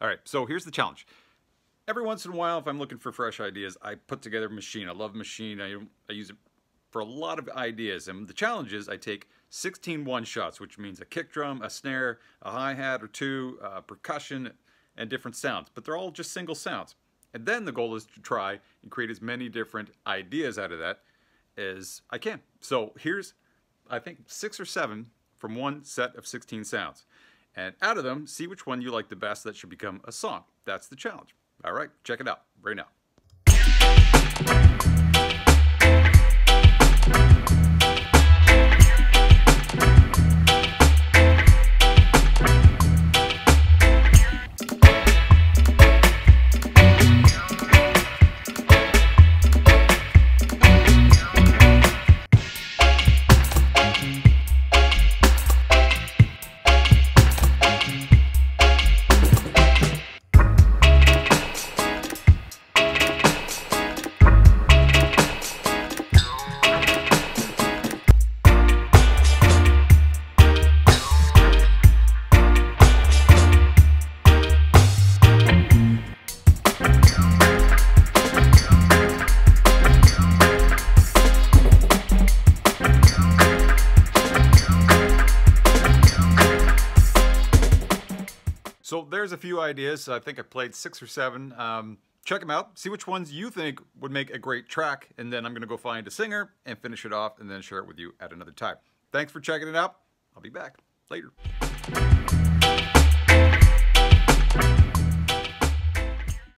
All right, so here's the challenge. Every once in a while, if I'm looking for fresh ideas, I put together a Maschine. I love Maschine. I use it for a lot of ideas. And the challenge is I take 16 one-shots, which means a kick drum, a snare, a hi-hat or two, percussion, and different sounds. But they're all just single sounds. And then the goal is to try and create as many different ideas out of that as I can. So here's, I think, 6 or 7 from one set of 16 sounds. And out of them, see which one you like the best that should become a song. That's the challenge. All right, check it out right now. So there's a few ideas. I think I played 6 or 7. Check them out. See which ones you think would make a great track. And then I'm going to go find a singer and finish it off and then share it with you at another time. Thanks for checking it out. I'll be back later.